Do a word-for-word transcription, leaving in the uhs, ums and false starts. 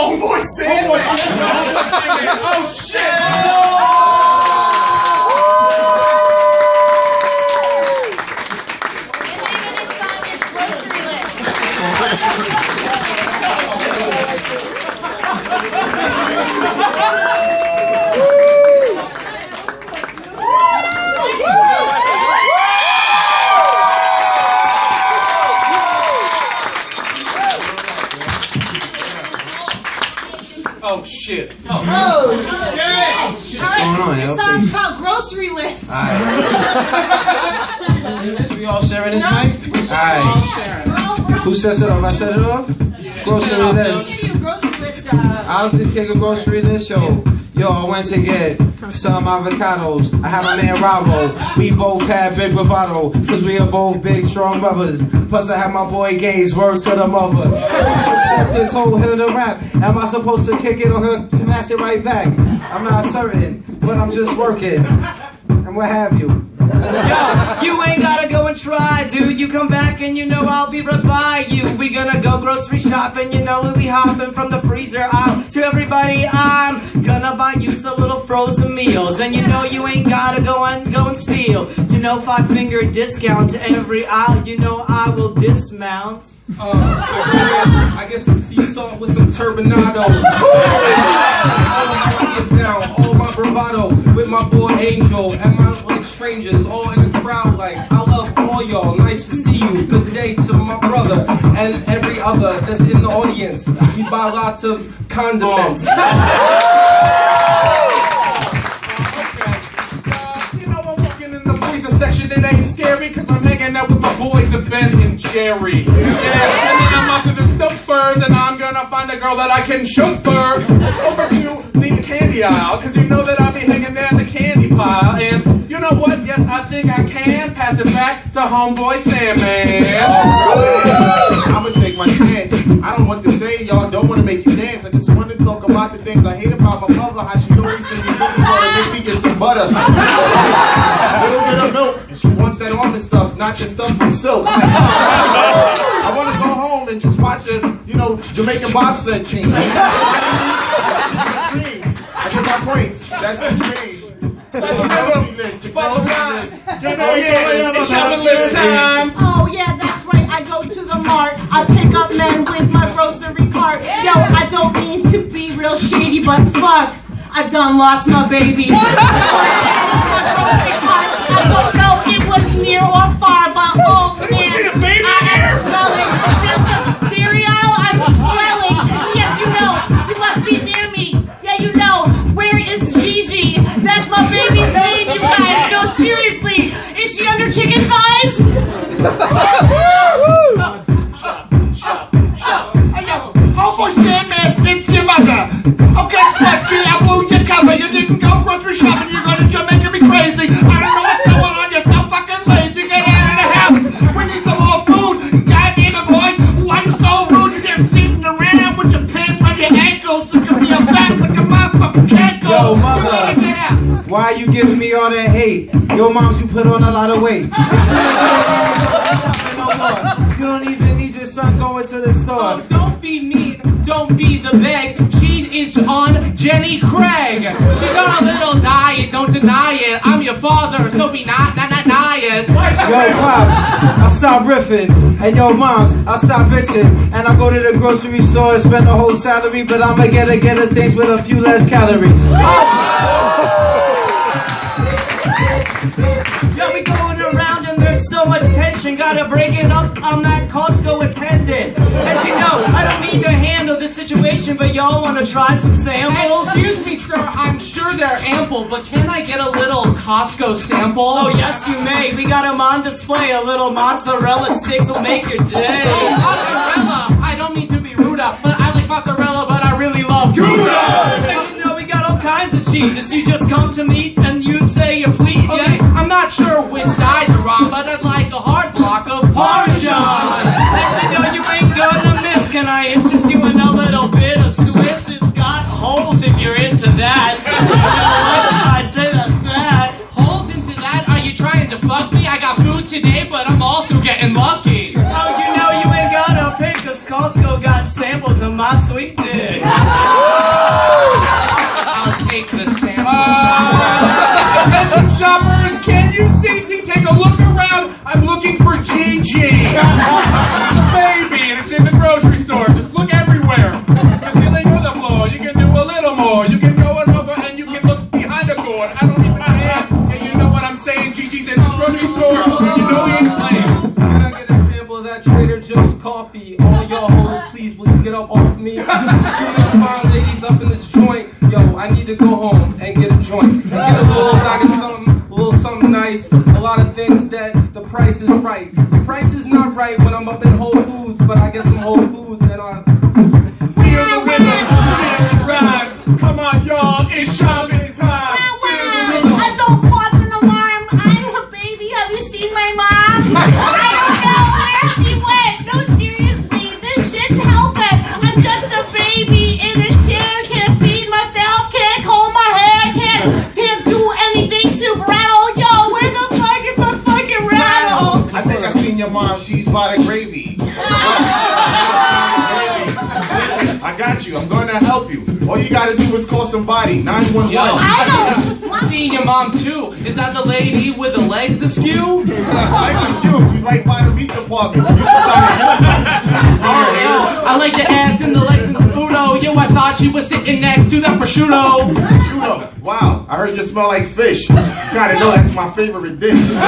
Homeboy Sandman! Homeboy Sandman! Oh shit! Oh shit! Oh, oh shit! What's going on? It's on about grocery list. All right. We all sharing this mic? All right. Who sets it off? I set it off. Grocery list. I'll just take a grocery list, yo. Yo, I went to get some avocados. I have a man, Robbo. We both have big bravado, cause we are both big, strong brothers. Plus I have my boy Gaze, word to the mother. I told him to rap. Am I supposed to kick it or her smash it right back? I'm not certain, but I'm just working. And what have you. Yo, you ain't gotta go and try, dude. You come back and you know I'll be right by you. We gonna go grocery shopping, you know we'll be hopping from the freezer aisle to everybody. I'm gonna buy you some little frozen meals, and you know you ain't gotta go and go and steal. You know five finger discount to every aisle. You know I will dismount. Uh, I get some sea salt with some turbinado. I wanna get down, all my bravado with my boy Angel and my like strangers. All in the crowd like, I love all y'all, nice to see you, good day to my brother and every other that's in the audience. We buy lots of condiments. Oh. uh, okay. uh, you know I'm walking in the freezer section, it ain't scary, cause I'm hanging out with my boys, the Ben and Jerry. Yeah, and then I'm up to the Stokers, and I'm gonna find a girl that I can chauffeur over to the candy aisle, cause you know that I'll be hanging there in the candy pile, and you know what? Yes, I think I can pass it back to Homeboy Sandman. I'ma take my chance. I don't want to say y'all don't want to make you dance. I just want to talk about the things I hate about my mother. How she always sends me to make me get some butter. Little bit of milk. She wants that almond stuff, not the stuff from Silk. I want to go home and just watch a, you know, Jamaican bobsled team. I get my points. That's the dream. Oh yeah, that's right. I go to the mart. I pick up men with my grocery cart. Yo, I don't mean to be real shady, but fuck, I done lost my baby. I don't know it was near or far, but oh man, I am swelling. Dairy aisle, I'm swelling. Yes, you know, you must be near me. Yeah, you know, where is Gigi? That's my baby's name, you guys. No, seriously. Is she under chicken thighs? Hey, yo. Homeboy Sandman, bitch, your mother. Okay, Fletcher, I blew your cover. You didn't go grocery shopping. You're going to jump making me crazy. I don't know what's going on. You're so fucking lazy. Get out of the house. We need some more food. God damn it, boy. Why you so rude? You're just sitting around with your pants on your ankles. You could be a fat looking motherfucking cankle. Yo, mother. Why are you giving me all that hate? Yo, moms, you put on a lot of weight. You don't even need your son going to the store. Oh, don't be mean, don't be the bag. She is on Jenny Craig. She's on a little diet, don't deny it. I'm your father, so be not, not, not, nice. Yo, pops, I'll stop riffing. And yo, moms, I'll stop bitching. And I'll go to the grocery store and spend the whole salary, but I'ma get a get a things with a few less calories. Oh. Yo, we going around and there's so much tension. Gotta break it up, I'm that Costco attendant. And you know, I don't mean to handle this situation, but y'all wanna try some samples? Excuse me, sir, I'm sure they're ample, but can I get a little Costco sample? Oh, yes, you may. We got them on display. A little mozzarella sticks will make your day. Oh, mozzarella! I don't mean to be rude up, but I like mozzarella, but I really love Gouda! Kinds of cheeses, you just come to me and you say you please. Okay, yes, I'm not sure which side you're on, but I'd like a hard block of Parmesan. And you know you ain't gonna miss. Can I interest you in a little bit of Swiss? It's got holes if you're into that. I say that's bad. Holes into that? Are you trying to fuck me? I got food today, but I'm also getting lucky. Oh, you know you ain't gotta pay, cause Costco got samples of my sweet dick. right. The price is not right when I'm up in Whole Foods, but I get some Whole Foods and I feel the rhythm, feel the rhyme. Come on, y'all, it's shopping time. Feel the rhythm. I don't pause an alarm. I'm her baby. Have you seen my mom? I don't know where she went. No, seriously, this shit's helping. I'm just a baby in a chair. Can't feed myself. Can't comb my hair. Can't can't do anything to rattle. Yo, where the fuck is my fucking rattle? I think I've seen your mom. She's by the gravy. I got you. I'm going to help you. All you got to do is call somebody. nine one one. Yo, I've seen your mom, too. Is that the lady with the legs askew? Legs askew. She's right by the meat department. You should tell me. Oh, yo. I like the ass and the legs and the fudo. Yo, I thought she was sitting next to that prosciutto. Prosciutto. Wow. I heard you smell like fish. You got to know that's my favorite dish.